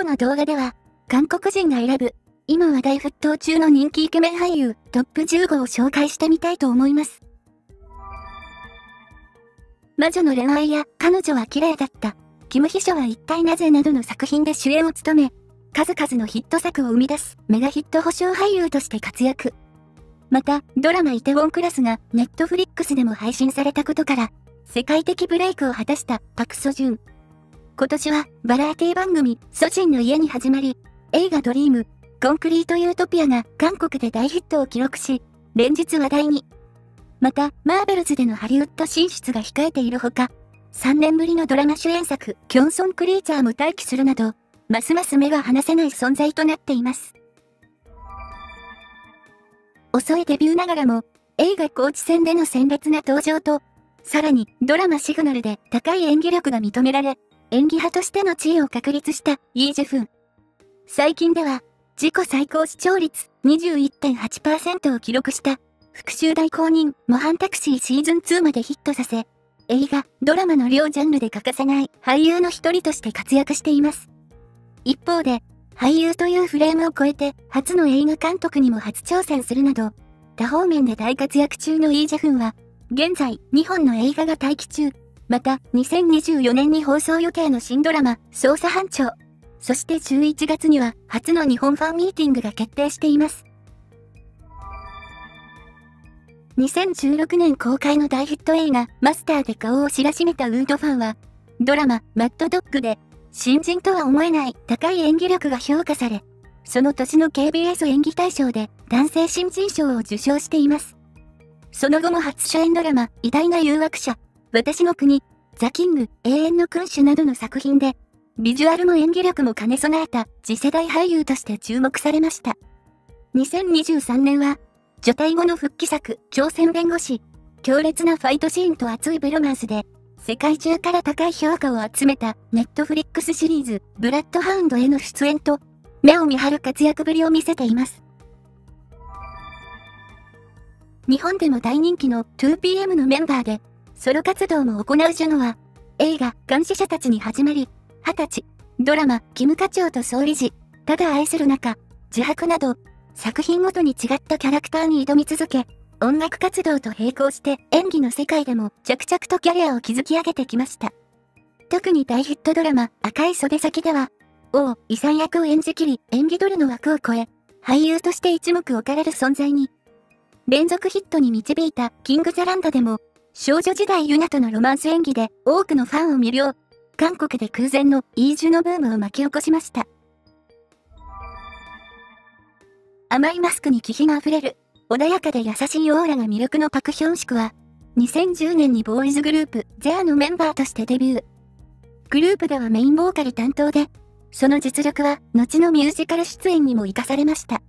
今日の動画では、韓国人が選ぶ、今話題沸騰中の人気イケメン俳優トップ15を紹介してみたいと思います。魔女の恋愛や彼女は綺麗だった、キム秘書は一体なぜなどの作品で主演を務め、数々のヒット作を生み出すメガヒット保証俳優として活躍。また、ドラマイテウォンクラスがネットフリックスでも配信されたことから、世界的ブレイクを果たしたパク・ソジュン。今年はバラエティ番組ソジンの家に始まり、映画ドリーム、コンクリートユートピアが韓国で大ヒットを記録し、連日話題に。また、マーベルズでのハリウッド進出が控えているほか、3年ぶりのドラマ主演作キョンソンクリーチャーも待機するなど、ますます目が離せない存在となっています。遅いデビューながらも、映画高知戦での鮮烈な登場と、さらにドラマシグナルで高い演技力が認められ、演技派としての地位を確立したイ・ジェフン。最近では、自己最高視聴率 21.8% を記録した、復讐代行人模範タクシーシーズン2までヒットさせ、映画、ドラマの両ジャンルで欠かせない俳優の一人として活躍しています。一方で、俳優というフレームを超えて初の映画監督にも初挑戦するなど、多方面で大活躍中のイ・ジェフンは、現在2本の映画が待機中、また2024年に放送予定の新ドラマ、捜査班長、そして11月には初の日本ファンミーティングが決定しています。2016年公開の大ヒット映画、マスターで顔を知らしめたウードファンは、ドラマ、マッドドッグで、新人とは思えない高い演技力が評価され、その年の KBS 演技大賞で男性新人賞を受賞しています。その後も初主演ドラマ、偉大な誘惑者、私の国、ザ・キング、永遠の君主などの作品で、ビジュアルも演技力も兼ね備えた次世代俳優として注目されました。2023年は、除隊後の復帰作、朝鮮弁護士、強烈なファイトシーンと熱いブロマンスで、世界中から高い評価を集めたネットフリックスシリーズブラッドハウンドへの出演と目を見張る活躍ぶりを見せています。日本でも大人気の 2PM のメンバーでソロ活動も行うジュノは映画監視者たちに始まり20歳、ドラマキム課長と総理事、ただ愛する中、自白など作品ごとに違ったキャラクターに挑み続け音楽活動と並行して演技の世界でも着々とキャリアを築き上げてきました。特に大ヒットドラマ赤い袖先では、王遺産役を演じきり演技ドルの枠を超え、俳優として一目置かれる存在に。連続ヒットに導いたキングザランドでも、少女時代ユナとのロマンス演技で多くのファンを魅了、韓国で空前のイ・ジュノブームを巻き起こしました。甘いマスクに気品あふれる。穏やかで優しいオーラが魅力のパク・ヒョンシクは、2010年にボーイズグループ、j a のメンバーとしてデビュー。グループではメインボーカル担当で、その実力は後のミュージカル出演にも活かされました。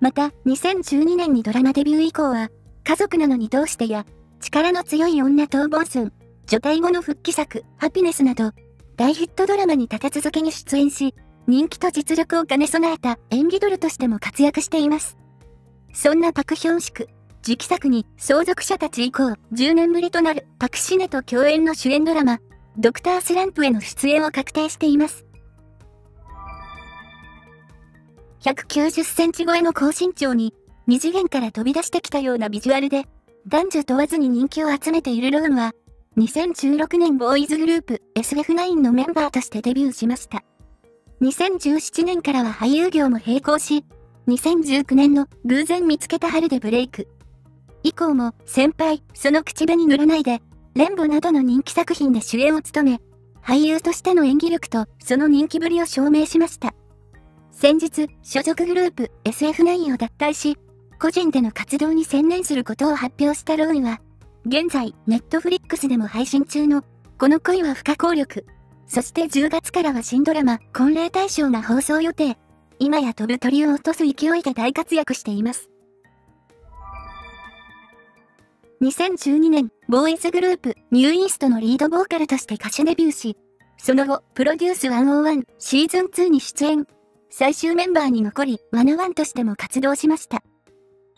また、2012年にドラマデビュー以降は、家族なのにどうしてや、力の強い女トー・ボンスン、除隊後の復帰作、ハピネスなど、大ヒットドラマに立て続けに出演し、人気と実力を兼ね備えた演技ドルとしても活躍しています。そんなパク・ヒョンシク、次期作に相続者たち以降10年ぶりとなるパク・シネと共演の主演ドラマ、ドクタースランプへの出演を確定しています。190センチ超えの高身長に、二次元から飛び出してきたようなビジュアルで、男女問わずに人気を集めているローンは、2016年ボーイズグループ SF9 のメンバーとしてデビューしました。2017年からは俳優業も並行し、2019年の偶然見つけた春でブレイク。以降も先輩、その口紅塗らないで、レンボなどの人気作品で主演を務め、俳優としての演技力とその人気ぶりを証明しました。先日、所属グループ SF9 を脱退し、個人での活動に専念することを発表したローンは、現在、Netflix でも配信中のこの恋は不可抗力。そして10月からは新ドラマ、婚礼大賞が放送予定。今や飛ぶ鳥を落とす勢いで大活躍しています。2012年、ボーイズグループ、ニューイーストのリードボーカルとして歌手デビューし、その後、プロデュース101シーズン2に出演。最終メンバーに残り、ワナワンとしても活動しました。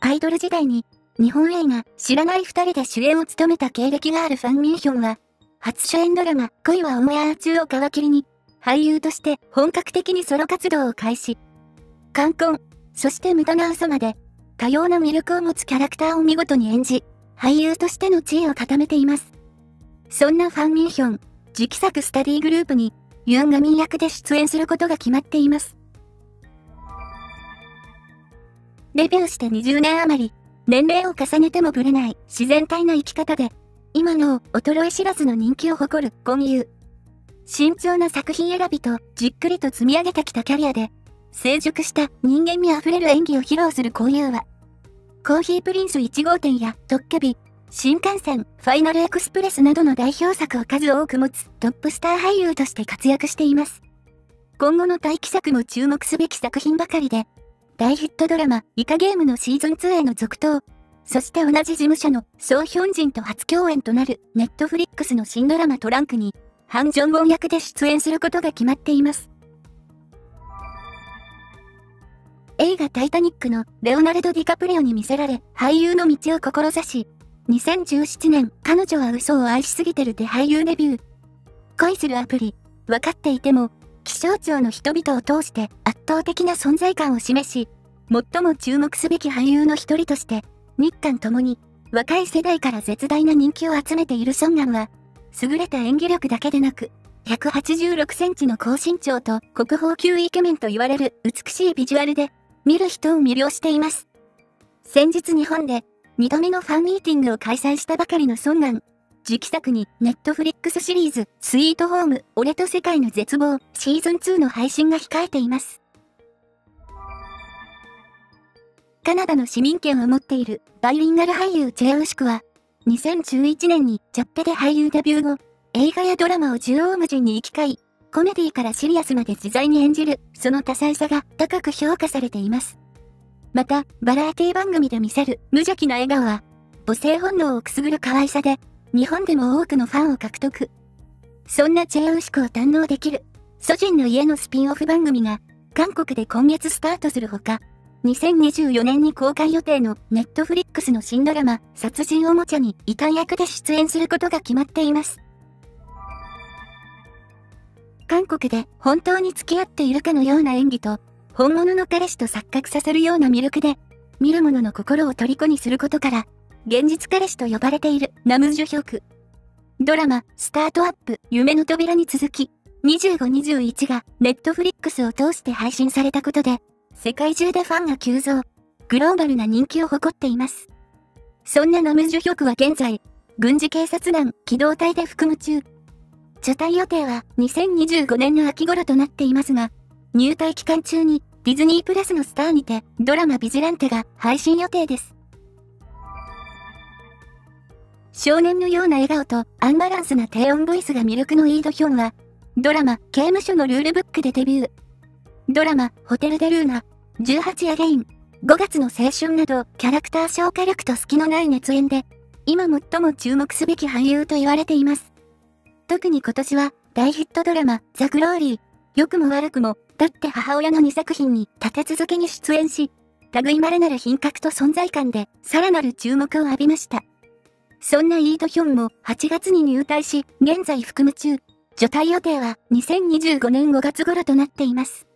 アイドル時代に、日本映画、知らない二人で主演を務めた経歴があるファン・ミンヒョンは、初主演ドラマ、恋はオンエア中を皮切りに、俳優として本格的にソロ活動を開始。冠婚、そして無駄な嘘まで、多様な魅力を持つキャラクターを見事に演じ、俳優としての地位を固めています。そんなファン・ミンヒョン、次期作スタディグループに、ユン・ガミン役で出演することが決まっています。デビューして20年余り、年齢を重ねてもぶれない自然体な生き方で、今の衰え知らずの人気を誇るコンユ。慎重な作品選びとじっくりと積み上げてきたキャリアで、成熟した人間味あふれる演技を披露するコンユは、コーヒープリンス1号店やトッケビ、新幹線、ファイナルエクスプレスなどの代表作を数多く持つトップスター俳優として活躍しています。今後の待機作も注目すべき作品ばかりで、大ヒットドラマ、イカゲームのシーズン2への続投、そして同じ事務所のソ・ヒョンジンと初共演となるネットフリックスの新ドラマトランクに、ハン・ジョンウォン役で出演することが決まっています。映画タイタニックのレオナルド・ディカプリオに魅せられ、俳優の道を志し、2017年、彼女は嘘を愛しすぎてるで俳優デビュー。恋するアプリ、分かっていても、気象庁の人々を通して圧倒的な存在感を示し、最も注目すべき俳優の一人として、日韓ともに若い世代から絶大な人気を集めているソンガンは、優れた演技力だけでなく、186センチの高身長と国宝級イケメンと言われる美しいビジュアルで、見る人を魅了しています。先日日本で2度目のファンミーティングを開催したばかりのソンガン。次期作にネットフリックスシリーズ、スイートホーム、俺と世界の絶望、シーズン2の配信が控えています。カナダの市民権を持っているバイリンガル俳優j a は、2011年にジャッペで俳優デビュー後、映画やドラマを縦横無尽に行き交い、コメディからシリアスまで自在に演じる、その多彩さが高く評価されています。また、バラエティ番組で見せる無邪気な笑顔は、母性本能をくすぐる可愛さで、日本でも多くのファンを獲得。そんなチェ・ウシクを堪能できる、ソジンの家のスピンオフ番組が、韓国で今月スタートするほか、2024年に公開予定のネットフリックスの新ドラマ、殺人おもちゃに異端役で出演することが決まっています。韓国で本当に付き合っているかのような演技と、本物の彼氏と錯覚させるような魅力で、見る者の心を虜にすることから、現実彼氏と呼ばれているナム・ジュヒョク。ドラマ、スタートアップ、夢の扉に続き、25、21がネットフリックスを通して配信されたことで、世界中でファンが急増、グローバルな人気を誇っています。そんなナム・ジュヒョクは現在、軍事警察団、機動隊で服務中。除隊予定は2025年の秋頃となっていますが、入隊期間中にディズニープラスのスターにてドラマビジランテが配信予定です。少年のような笑顔とアンバランスな低音ボイスが魅力のイードヒョンは、ドラマ、刑務所のルールブックでデビュー。ドラマ、ホテルデルーナ、18アゲイン、5月の青春など、キャラクター消化力と隙のない熱演で、今最も注目すべき俳優と言われています。特に今年は、大ヒットドラマ、ザ・グローリー、良くも悪くも、だって母親の2作品に立て続けに出演し、類稀なる品格と存在感で、さらなる注目を浴びました。そんなイードヒョンも8月に入隊し、現在服務中。除隊予定は2025年5月頃となっています。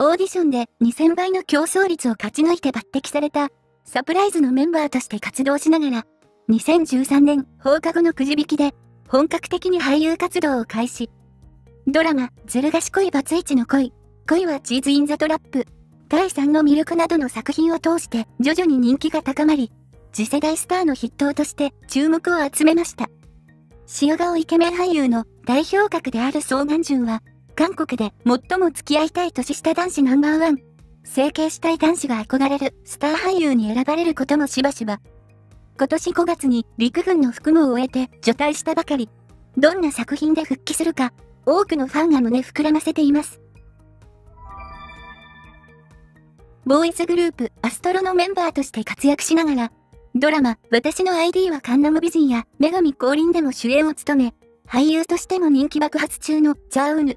オーディションで2000倍の競争率を勝ち抜いて抜擢された、サプライズのメンバーとして活動しながら、2013年放課後のくじ引きで、本格的に俳優活動を開始。ドラマ、ずる賢いバツイチの恋、恋はチーズインザトラップ。第3の魅力などの作品を通して徐々に人気が高まり、次世代スターの筆頭として注目を集めました。塩顔イケメン俳優の代表格であるソ・ナンジュンは、韓国で最も付き合いたい年下男子ナンバー1、整形したい男子が憧れるスター俳優に選ばれることもしばしば。今年5月に陸軍の服務を終えて除隊したばかり、どんな作品で復帰するか、多くのファンが胸膨らませています。ボーイズグループ、アストロのメンバーとして活躍しながら、ドラマ、私の ID はカンナム美人や、女神降臨でも主演を務め、俳優としても人気爆発中のチャーウヌ。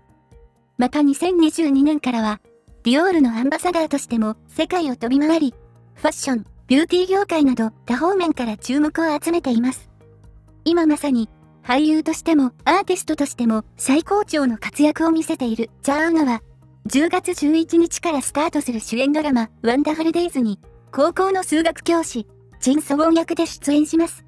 また2022年からは、ディオールのアンバサダーとしても世界を飛び回り、ファッション、ビューティー業界など多方面から注目を集めています。今まさに、俳優としてもアーティストとしても最高潮の活躍を見せているj a は、10月11日からスタートする主演ドラマ「ワンダフルデイズ」に高校の数学教師チン・ソウォン役で出演します。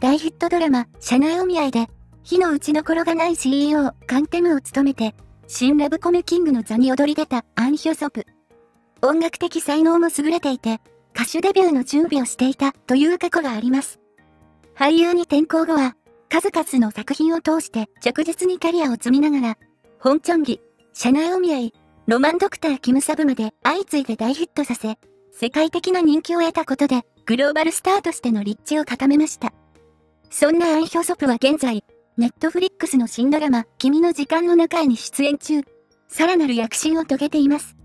大ヒットドラマ「社内お見合い」で非の打ちどころがない CEO カン・テムを務めて新ラブコメキングの座に躍り出たアン・ヒョソプ。音楽的才能も優れていて歌手デビューの準備をしていたという過去があります。俳優に転向後は数々の作品を通して着実にキャリアを積みながら、ホンチョンギ、社内お見合い、ロマンドクターキムサブまで相次いで大ヒットさせ、世界的な人気を得たことで、グローバルスターとしての立地を固めました。そんなアン・ヒョソプは現在、ネットフリックスの新ドラマ、君の時間の中へに出演中、さらなる躍進を遂げています。